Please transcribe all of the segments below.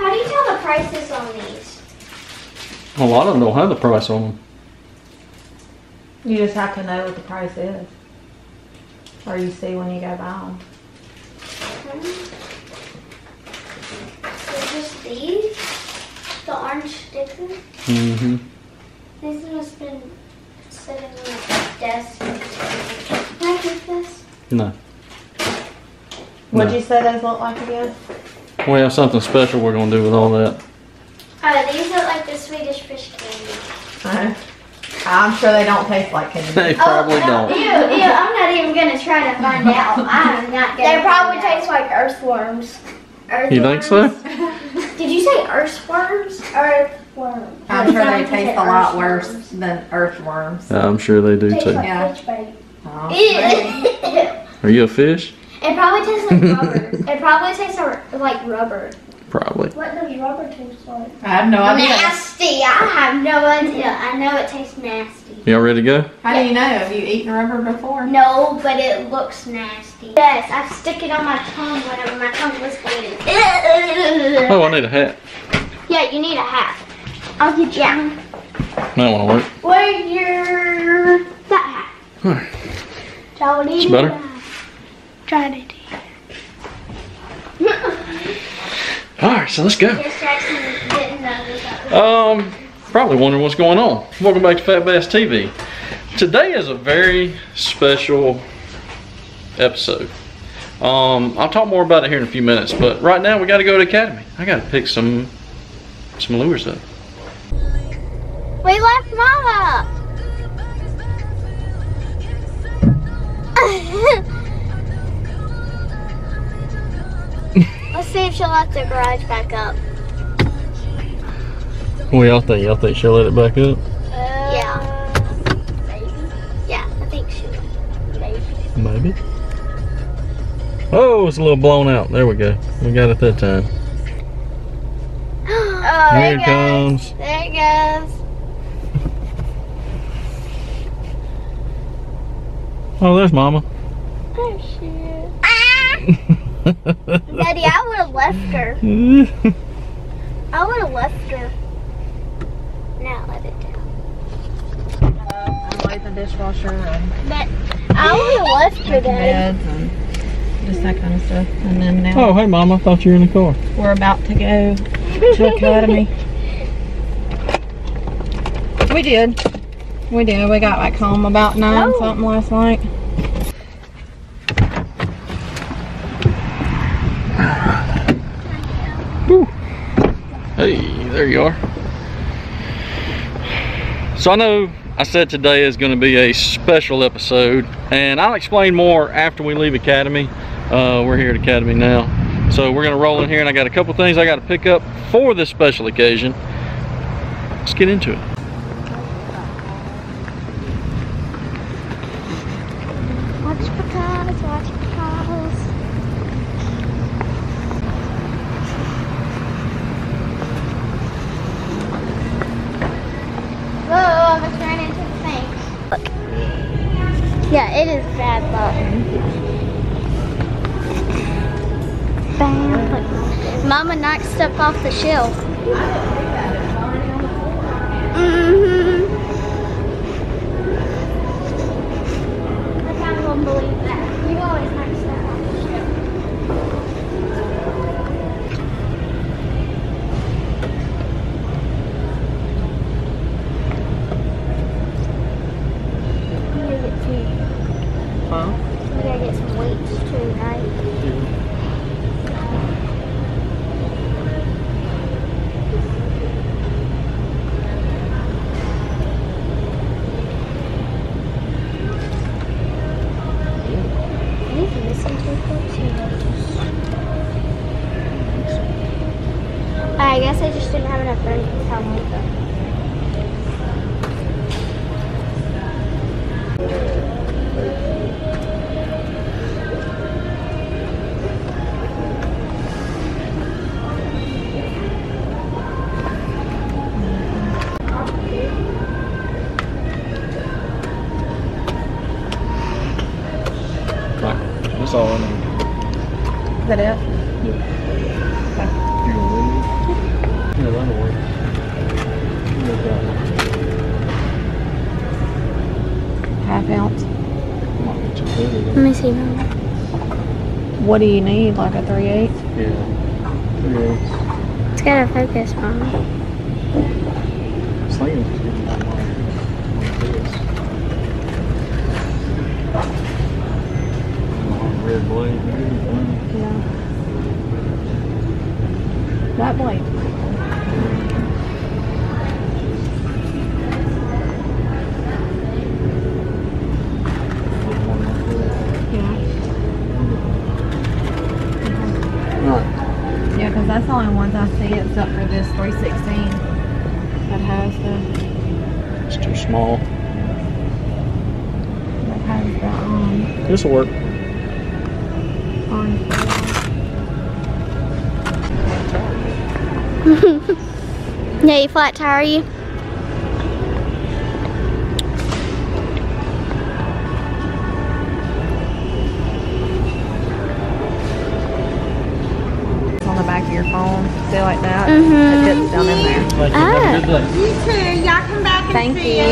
How do you tell the prices on these? Well, I don't know how the price on them. You just have to know what the price is. Or you see when you go buy them. So just these? The orange stickers? Mm-hmm. These must have been sitting on the desk. Can I keep this? No. What'd you say those look like again? We have something special we're going to do with all that. Oh, these look like the Swedish fish candy. Uh-huh. I'm sure they don't taste like candy. They probably don't. Ew, ew, I'm not even going to try to find out. I'm not going to. They probably taste like earthworms. You think so? Did you say earthworms? Earthworms. I'm sure they taste a lot worse than earthworms. I'm sure they do too. Like fish bait. Oh. Are you a fish? It probably tastes like rubber. It probably tastes like rubber. Probably. What does rubber taste like? I have no idea. Nasty. I have no idea. I know it tastes nasty. Y'all ready to go? How do you know? Have you eaten rubber before? No, but it looks nasty. Yes, I stick it on my tongue whenever my tongue was bleeding. Oh, I need a hat. Yeah, you need a hat. I'll get you out. That won't work. Where's your... that hat? All right. Jolly. It's better. Alright, so let's go. Probably wondering what's going on. Welcome back to Fat Bass TV. Today is a very special episode. I'll talk more about it here in a few minutes, but right now we got to go to the academy. I got to pick some lures up. We left Mama. Let's see if she'll let the garage back up. Well, y'all think she'll let it back up? Yeah. Maybe. Yeah, I think she will. Maybe. Maybe? Oh, it's a little blown out. There we go. We got it that time. Oh, there it comes. There it goes. Oh, there's Mama. There she is. Ah! Daddy, I would have left her. I would have left her. Now let it down. I laid the dishwasher and I would have left her, Daddy. And just that kind of stuff. And then now. Oh, hey, Mom, I thought you were in the car. We're about to go to the academy. We did. We did. We got back home about 9 something last night. Hey, there you are. So I know I said today is going to be a special episode, and I'll explain more after we leave Academy. We're here at Academy now. So we're going to roll in here, and I got a couple things I got to pick up for this special occasion. Let's get into it. It is bad luck. Bad luck. Mama knocked stuff off the shelf. I kind of don't believe that. You always knock stuff off the shelf. What do you get to? Huh? We gotta get some weights too, right? Are you missing two clips here? I guess I just didn't have enough room to tell me though. That's all I need. Is that it? Yeah. Okay. What do you need? Like a 3/8? Yeah. 3/8. It's gotta focus, Mom. It's like a red blade. Yeah. That blade. That's the only ones I see except for this 316 that has the... It's too small. That has the... This'll work. Orange. Yeah, you flat tire you? Say like that. Mm-hmm. It gets down in there. But you too. Y'all come back and thank see you.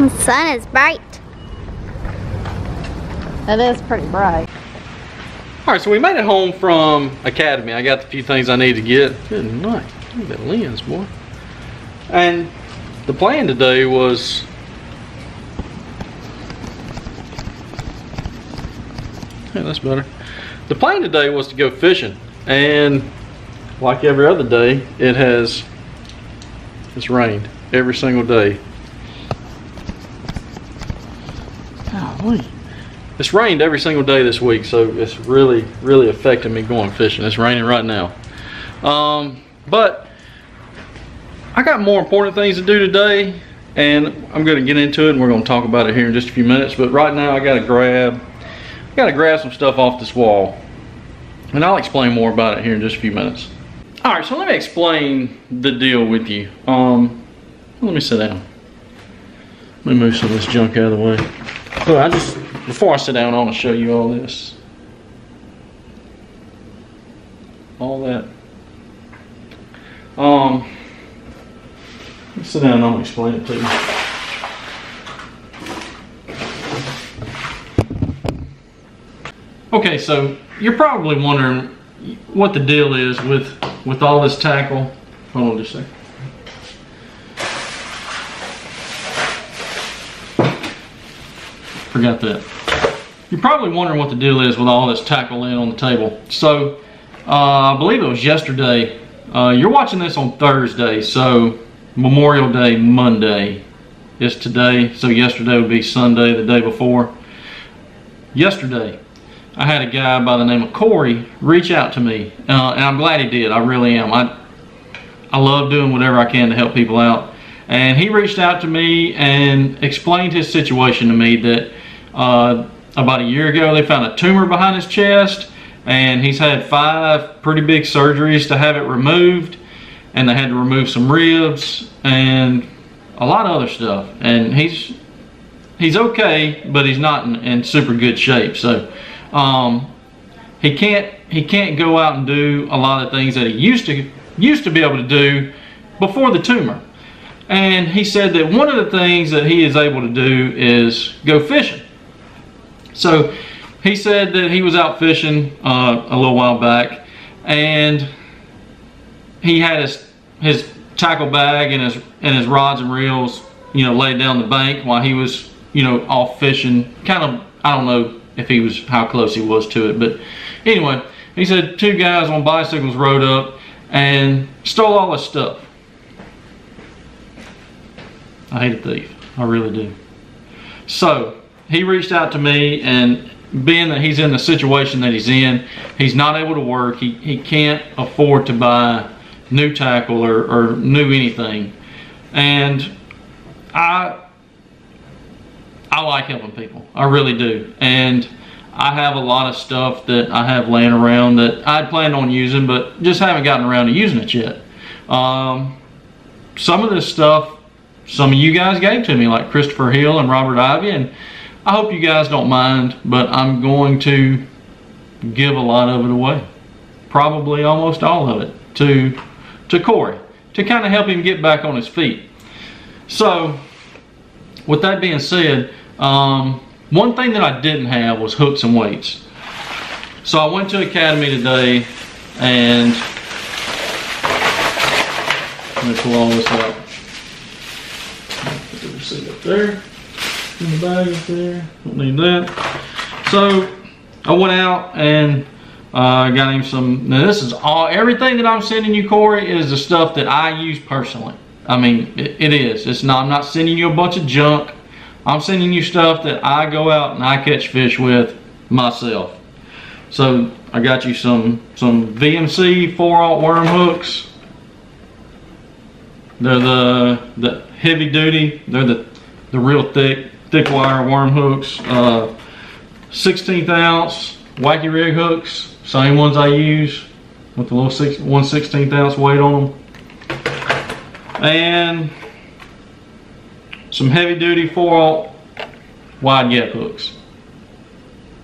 Us. The sun is bright. It is pretty bright. All right, so we made it home from Academy. I got the few things I need to get. Good night. Look at that lens, boy. And the plan today was The plan today was to go fishing, and like every other day, it's rained every single day. Golly. It's rained every single day this week, so it's really, really affecting me going fishing. It's raining right now, but I got more important things to do today, and I'm going to get into it, and we're going to talk about it here in just a few minutes. But right now, I got to grab some stuff off this wall, and I'll explain more about it here in just a few minutes. All right, so let me explain the deal with you. Let me sit down. Let me move some of this junk out of the way. So before I sit down, I want to show you all this. All that. Sit down and I'll explain it to you. Okay, so you're probably wondering what the deal is with all this tackle. Hold on just a second. Forgot that. You're probably wondering what the deal is with all this tackle laying on the table. So, I believe it was yesterday. You're watching this on Thursday, so Memorial Day Monday is today, so yesterday would be Sunday, the day before. Yesterday, I had a guy by the name of Corey reach out to me, and I'm glad he did. I really am. I love doing whatever I can to help people out. And he reached out to me and explained his situation to me that about a year ago they found a tumor behind his chest, and he's had 5 pretty big surgeries to have it removed. And they had to remove some ribs and a lot of other stuff. And he's okay, but he's not in super good shape. So he can't go out and do a lot of things that he used to be able to do before the tumor. And he said that one of the things that he is able to do is go fishing. So he said that he was out fishing a little while back, and he had his tackle bag and his rods and reels, you know, laid down the bank while he was, you know, off fishing. Kind of, I don't know if he was, how close he was to it, but anyway, he said 2 guys on bicycles rode up and stole all his stuff. I hate a thief, I really do. So he reached out to me, and being that he's in the situation that he's in, he's not able to work. He can't afford to buy new tackle or new anything, and I like helping people, I really do, and I have a lot of stuff that I have laying around that I'd planned on using but just haven't gotten around to using it yet. Some of this stuff some of you guys gave to me, like Christopher Hill and Robert Ivy, and I hope you guys don't mind, but I'm going to give a lot of it away, probably almost all of it. to Corey to kind of help him get back on his feet. So with that being said, one thing that I didn't have was hooks and weights. So I went to Academy today and I'm going to pull all this out. Put the receipt up there. In the bag up there. Don't need that. So I went out and got him some. Now this is all, everything that I'm sending you, Corey, is the stuff that I use personally. I mean, it is. It's not. I'm not sending you a bunch of junk. I'm sending you stuff that I go out and I catch fish with myself. So I got you some VMC 4/0 worm hooks. They're the heavy duty. They're the real thick wire worm hooks. 16th ounce wacky rig hooks. Same ones I use with the little 1/16th ounce weight on them. And some heavy duty 4/0 wide gap hooks.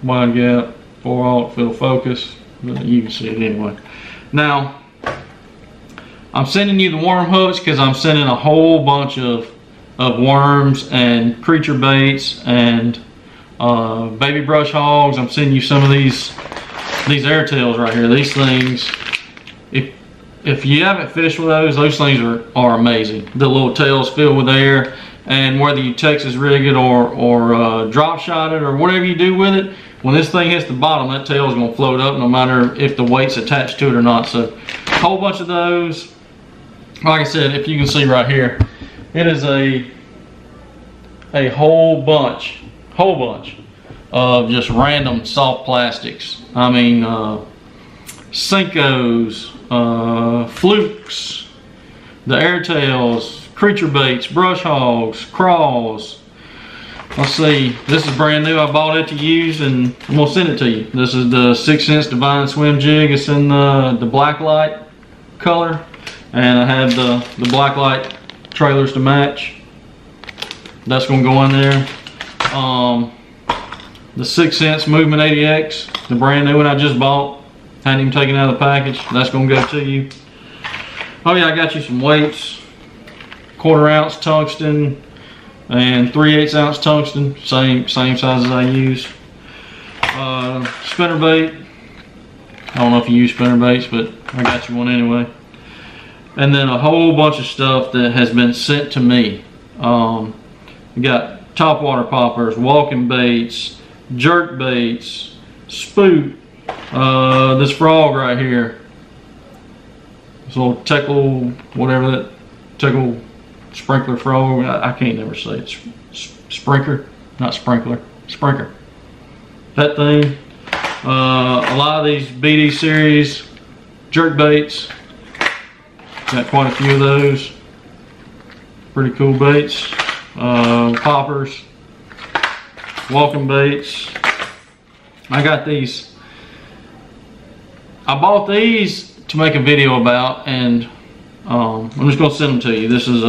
Wide gap, 4/0 field focus. You can see it anyway. Now, I'm sending you the worm hooks because I'm sending a whole bunch of worms and creature baits and baby brush hogs. I'm sending you some of these air tails right here. These things, if you haven't fished with those things are amazing. The little tails filled with air, and whether you Texas rig it or drop shot it or whatever you do with it, when this thing hits the bottom, that tail's gonna float up no matter if the weight's attached to it or not. So a whole bunch of those. Like I said, if you can see right here, it is a whole bunch of just random soft plastics. I mean, Senkos, flukes, the air tails, creature baits, brush hogs, crawls. Let's see, this is brand new. I bought it to use and I'm gonna send it to you. This is the Sixth Sense Divine Swim Jig. It's in the black light color, and I have the black light trailers to match. That's gonna go in there. The Sixth Sense Movement ADX, the brand new one I just bought. Hadn't even taken out of the package. That's gonna go to you. Oh yeah, I got you some weights. 1/4 ounce tungsten and 3/8 ounce tungsten. Same size as I use. Spinnerbait. I don't know if you use spinnerbaits, but I got you one anyway. And then a whole bunch of stuff that has been sent to me. We got topwater poppers, walking baits, jerk baits, spook. This frog right here, this little teckle, whatever that teckle sprinkler frog, I can't never say it. Sprinker, not sprinkler, sprinker. That thing, a lot of these BD series jerk baits, got quite a few of those. Pretty cool baits, poppers, walking baits. I got these. I bought these to make a video about, and I'm just going to send them to you. This is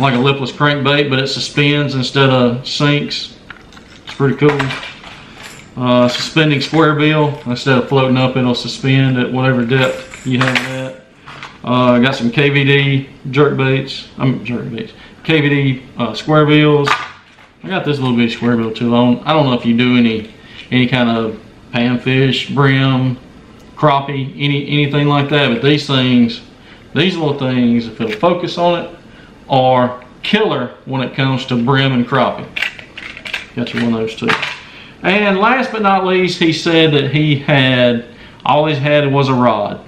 like a lipless crankbait, but it suspends instead of sinks. It's pretty cool. Suspending square bill. Instead of floating up, it'll suspend at whatever depth you have that. Got some KVD KVD square bills. I got this little bitty square bill too long. I don't know if you do any kind of panfish, brim, crappie, anything like that, but these things, these little things, if it'll focus on it, are killer when it comes to brim and crappie. Got you one of those too. And last but not least, he said that he had, all he had was a rod.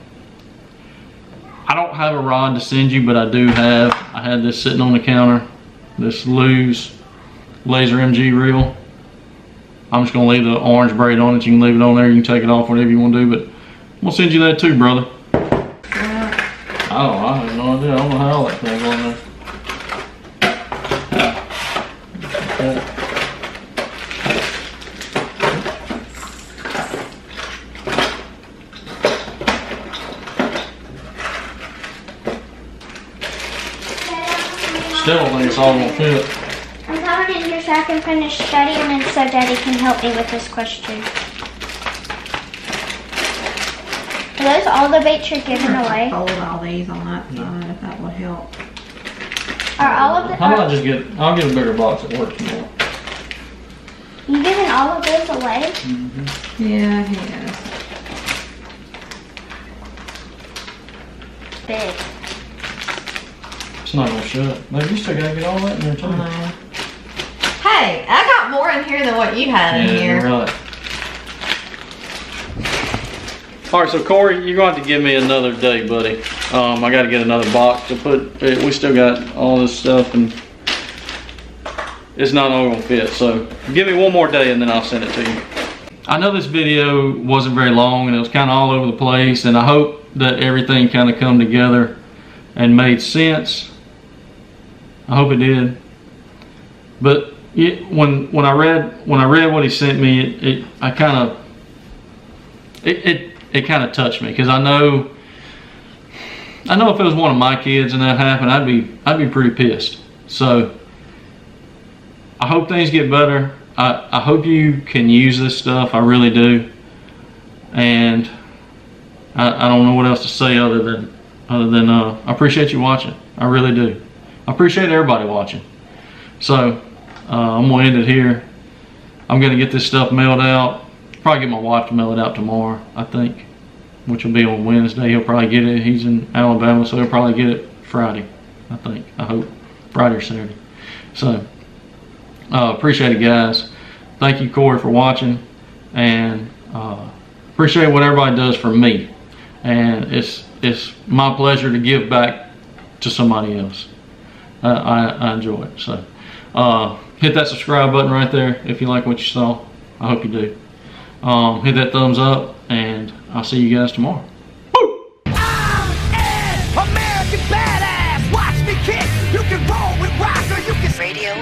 I don't have a rod to send you, but I do have, I had this sitting on the counter, this Lou's Laser MG reel. I'm just gonna leave the orange braid on it. You can leave it on there, you can take it off, whatever you wanna do, but I'm gonna send you that too, brother. I have no idea. I don't know how that thing's on there. Still don't think it's all gonna fit. I'm coming in here so I can finish studying and so Daddy can help me with this question. those all the baits you're giving away? Fold all these on that side if that would help. Are all of the? How about just get? I'll get a bigger box that works more. You giving all of those away? Mm-hmm. Yeah, he is. Big. It's not gonna shut. Like, you still gotta get all that in there too. Hey, I got more in here than what you had in here. Yeah, really. All right, so Corey, you're going to have to give me another day, buddy. I got to get another box to put. We still got all this stuff, and it's not all going to fit. So give me one more day, and then I'll send it to you. I know this video wasn't very long, and it was kind of all over the place. And I hope that everything kind of come together and made sense. I hope it did. But it, when I read what he sent me, it kind of touched me, because I know if it was one of my kids and that happened, I'd be pretty pissed. So I hope things get better. I hope you can use this stuff. I really do. And I don't know what else to say other than I appreciate you watching. I really do. I appreciate everybody watching. So I'm gonna end it here. I'm gonna get this stuff mailed out. Probably get my wife to mail it out tomorrow, I think, which will be on Wednesday. He'll probably get it. He's in Alabama, so he'll probably get it Friday, I think. I hope Friday or Saturday. So appreciate it, guys. Thank you, Corey, for watching, and appreciate what everybody does for me. And it's my pleasure to give back to somebody else. I enjoy it. So hit that subscribe button right there if you like what you saw. I hope you do. Hit that thumbs up, and I'll see you guys tomorrow. Woo! I'm an American badass. Watch me kick. You can roll with rock, or you can radio.